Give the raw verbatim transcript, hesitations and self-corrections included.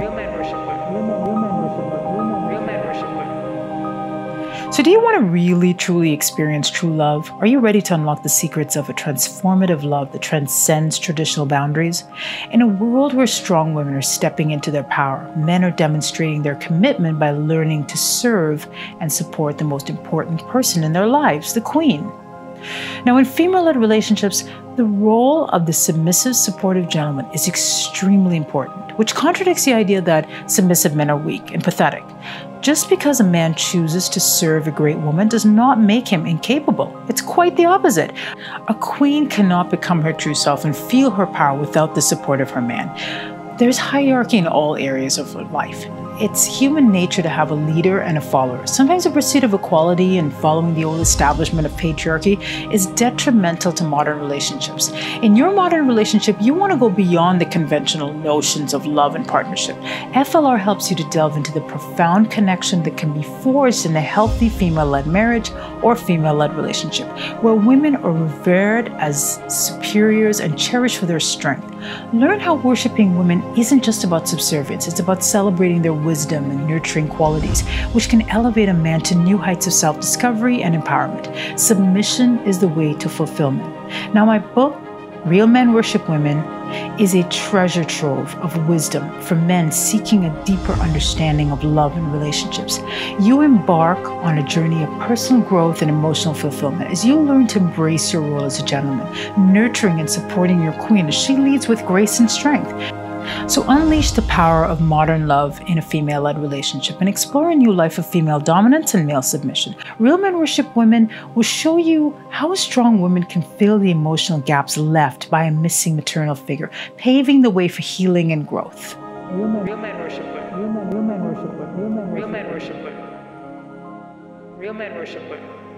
Real men worship women. Real men, real men worship women. Real men worship women. So do you want to really, truly experience true love? Are you ready to unlock the secrets of a transformative love that transcends traditional boundaries? In a world where strong women are stepping into their power, men are demonstrating their commitment by learning to serve and support the most important person in their lives, the queen. Now, in female-led relationships, the role of the submissive, supportive gentleman is extremely important, which contradicts the idea that submissive men are weak and pathetic. Just because a man chooses to serve a great woman does not make him incapable. It's quite the opposite. A queen cannot become her true self and feel her power without the support of her man. There's hierarchy in all areas of life. It's human nature to have a leader and a follower. Sometimes the pursuit of equality and following the old establishment of patriarchy is detrimental to modern relationships. In your modern relationship, you want to go beyond the conventional notions of love and partnership. F L R helps you to delve into the profound connection that can be forged in a healthy female-led marriage or female-led relationship, where women are revered as superiors and cherished for their strength. Learn how worshiping women isn't just about subservience, it's about celebrating their wisdom and nurturing qualities, which can elevate a man to new heights of self-discovery and empowerment. Submission is the way to fulfillment. Now, my book, Real Men Worship Women, is a treasure trove of wisdom for men seeking a deeper understanding of love and relationships. You embark on a journey of personal growth and emotional fulfillment as you learn to embrace your role as a gentleman, nurturing and supporting your queen as she leads with grace and strength. So unleash the power of modern love in a female-led relationship and explore a new life of female dominance and male submission. Real Men Worship Women will show you how strong women can fill the emotional gaps left by a missing maternal figure, paving the way for healing and growth. Real men, real men worship women. Real men, real men worship women. Real men worship women. Real men worship women.